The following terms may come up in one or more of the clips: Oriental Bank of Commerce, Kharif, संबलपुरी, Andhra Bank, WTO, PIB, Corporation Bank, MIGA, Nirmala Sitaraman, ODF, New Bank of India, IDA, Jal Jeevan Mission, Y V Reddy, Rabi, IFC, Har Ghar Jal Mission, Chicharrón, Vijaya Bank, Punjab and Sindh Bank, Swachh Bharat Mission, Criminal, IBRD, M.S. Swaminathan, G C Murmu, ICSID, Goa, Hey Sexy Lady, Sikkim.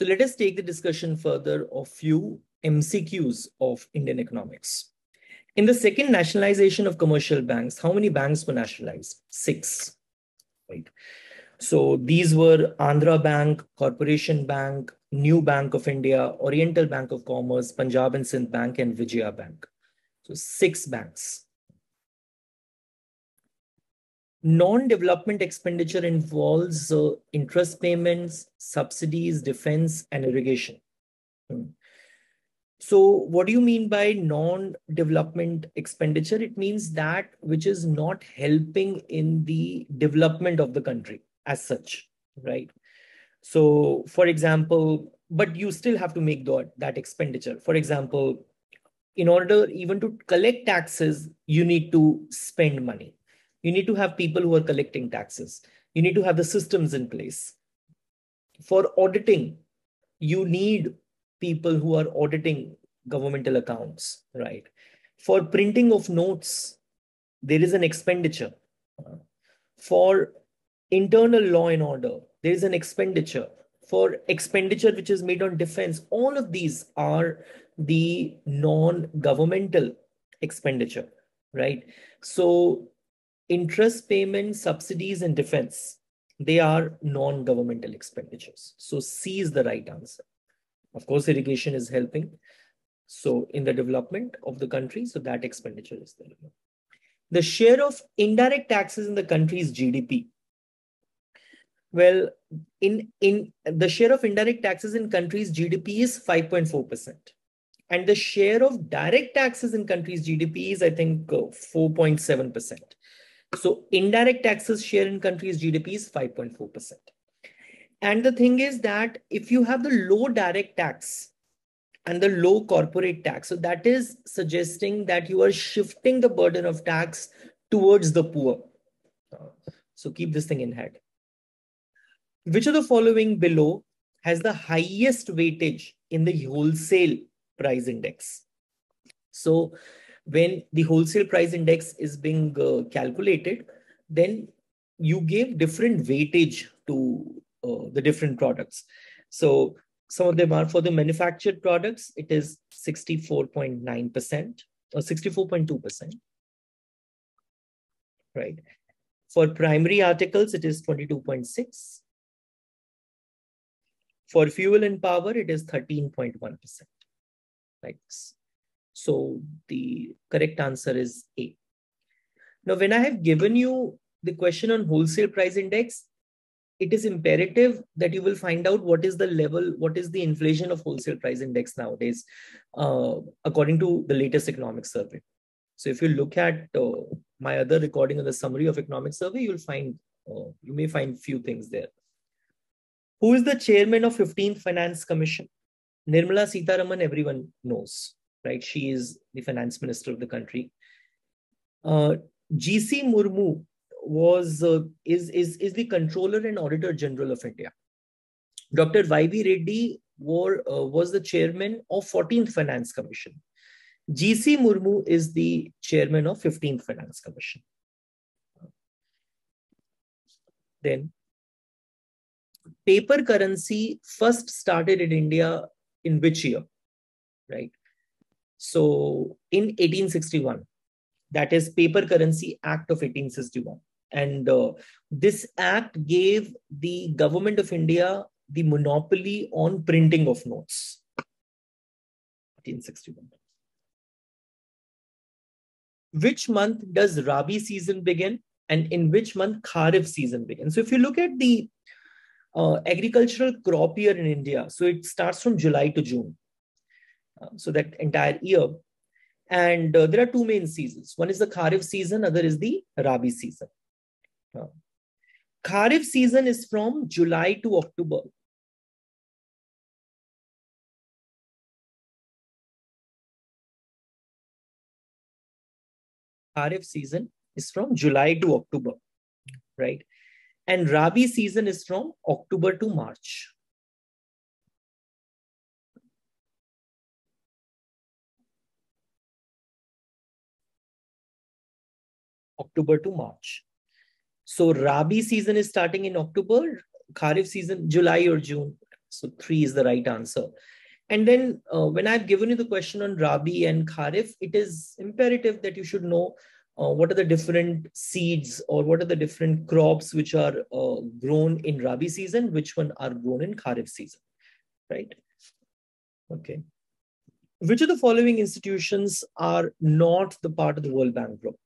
So let us take the discussion further of few MCQs of Indian economics. In the second nationalization of commercial banks, how many banks were nationalized? 6. Right. So these were Andhra Bank, Corporation Bank, New Bank of India, Oriental Bank of Commerce, Punjab and Sindh Bank, and Vijaya Bank. So 6 banks. Non-development expenditure involves interest payments, subsidies, defense, and irrigation. So what do you mean by non-development expenditure? It means that which is not helping in the development of the country as such, right? So for example, but you still have to make that expenditure. For example, in order even to collect taxes, you need to spend money. You need to have people who are collecting taxes. You need to have the systems in place. For auditing, you need people who are auditing governmental accounts, right? For printing of notes, there is an expenditure. For internal law and order, there is an expenditure. For expenditure which is made on defense, all of these are the non-governmental expenditure, right? So interest payments, subsidies, and defense, they are non-governmental expenditures. So C is the right answer. Of course, irrigation is helping. So in the development of the country, so that expenditure is there. The share of indirect taxes in the country's GDP. Well, in the share of indirect taxes in country's GDP is 5.4%. And the share of direct taxes in country's GDP is, I think, 4.7%. So indirect taxes share in country's GDP is 5.4%. And the thing is that if you have the low direct tax and the low corporate tax, so that is suggesting that you are shifting the burden of tax towards the poor. So keep this thing in head. Which of the following below has the highest weightage in the wholesale price index? So when the wholesale price index is being calculated, then you give different weightage to the different products. So some of them are for the manufactured products, it is 64.9% or 64.2%, right? For primary articles, it is 22.6%. For fuel and power, it is 13.1%, like this. So the correct answer is A. Now, when I have given you the question on wholesale price index, it is imperative that you will find out what is the level, what is the inflation of wholesale price index nowadays, according to the latest economic survey. So if you look at my other recording of the summary of economic survey, you'll find, you may find few things there. Who is the chairman of 15th Finance Commission? Nirmala Sitaraman, everyone knows, right? She is the finance minister of the country. G C Murmu was is the controller and auditor general of India. Dr. Y V Reddy was the chairman of 14th Finance Commission. G C Murmu is the chairman of 15th Finance Commission. Then, paper currency first started in India in which year, right? So in 1861, that is Paper Currency Act of 1861. And this act gave the government of India the monopoly on printing of notes. 1861. Which month does Rabi season begin? And in which month Kharif season begins? So if you look at the agricultural crop year in India, so it starts from July to June. So that entire year. And there are two main seasons. One is the Kharif season, other is the Rabi season. Kharif season is from July to October. Kharif season is from July to October, right? And Rabi season is from October to March. October to March. So Rabi season is starting in October, Kharif season July or June, So 3 is the right answer. And then when I've given you the question on Rabi and Kharif, it is imperative that you should know what are the different seeds or what are the different crops which are grown in Rabi season, which one are grown in Kharif season, right? Okay. Which of the following institutions are not the part of the World Bank Group?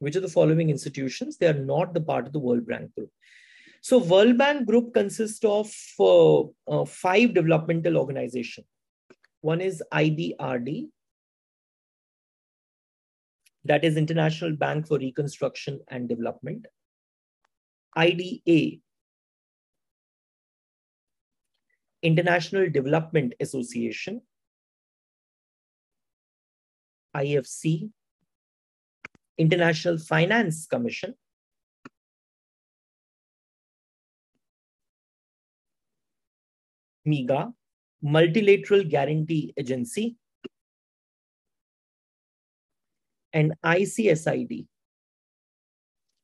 Which of the following institutions, they are not the part of the World Bank Group? So World Bank Group consists of 5 developmental organizations. One is IBRD, that is International Bank for Reconstruction and Development. IDA, International Development Association. IFC, International Finance Commission. MIGA, Multilateral Guarantee Agency, and ICSID,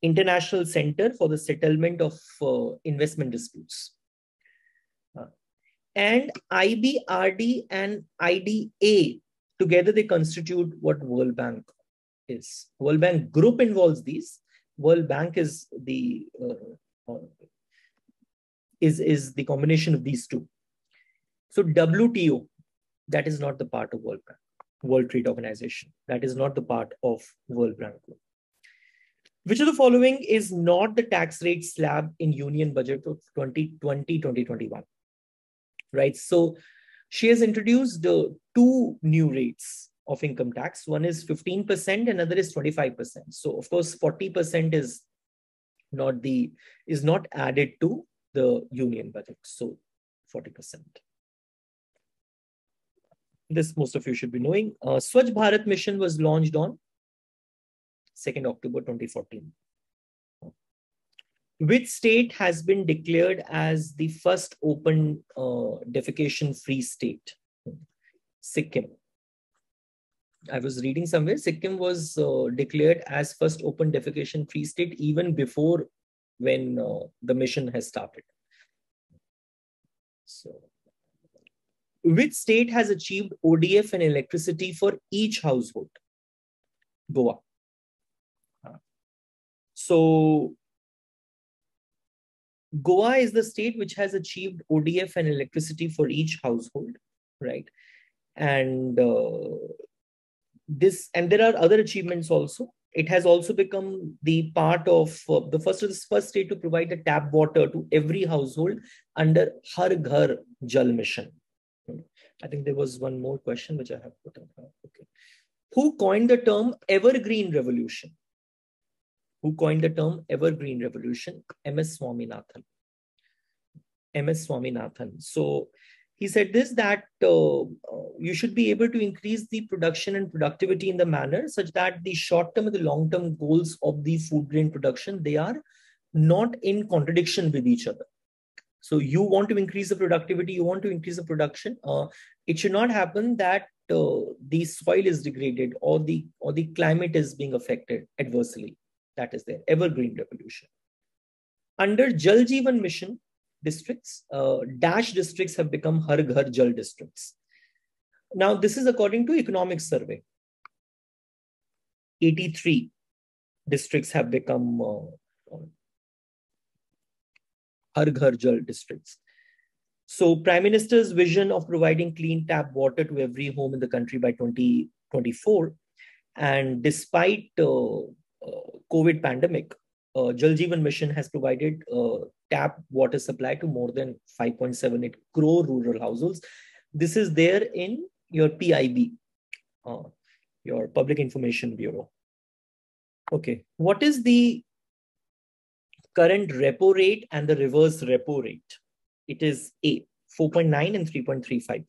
International Center for the Settlement of Investment Disputes. And IBRD and IDA, together they constitute what World Bank is. World Bank Group involves these. World Bank is the is the combination of these two. So WTO, that is not the part of World Bank, World Trade Organization. That is not the part of World Bank Group. Which of the following is not the tax rate slab in Union Budget of 2020-2021? Right. So she has introduced 2 new rates of income tax. One is 15%, another is 25%. So of course, 40% is not added to the Union Budget. So 40%. This most of you should be knowing. Swachh Bharat Mission was launched on 2nd October 2014. Which state has been declared as the first open defecation-free state? Sikkim. I was reading somewhere, Sikkim was declared as first open defecation-free state even before when the mission has started. So, which state has achieved ODF and electricity for each household? Goa. So, Goa is the state which has achieved ODF and electricity for each household, right? And there are other achievements also. It has also become the part of the first state to provide the tap water to every household under Har Ghar Jal Mission. I think there was one more question which I have put up. Okay. Who coined the term Evergreen Revolution? Who coined the term Evergreen Revolution? M.S. Swaminathan. M.S. Swaminathan. So he said this, that you should be able to increase the production and productivity in the manner such that the short-term and the long-term goals of the food grain production, they are not in contradiction with each other. So you want to increase the productivity, you want to increase the production. It should not happen that the soil is degraded or the climate is being affected adversely. That is the Evergreen Revolution. Under Jal Jeevan Mission districts, dash districts have become Har Ghar Jal districts. Now this is according to economic survey. 83 districts have become Har Ghar Jal districts. So Prime Minister's vision of providing clean tap water to every home in the country by 2024, and despite COVID pandemic, Jal Jeevan Mission has provided tap water supply to more than 5.78 crore rural households. This is there in your PIB, your Public Information Bureau. Okay, what is the current repo rate and the reverse repo rate? It is A, 4.9 and 3.35%.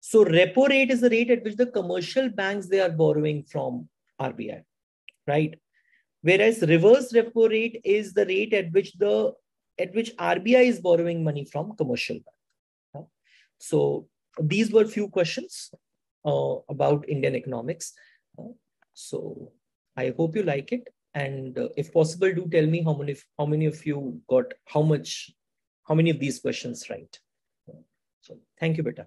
So repo rate is the rate at which the commercial banks, they are borrowing from RBI, right? Whereas reverse repo rate is the rate at which RBI is borrowing money from commercial bank. So these were few questions about Indian economics. So I hope you like it. And if possible, do tell me how many of you got how many of these questions right. So thank you, beta.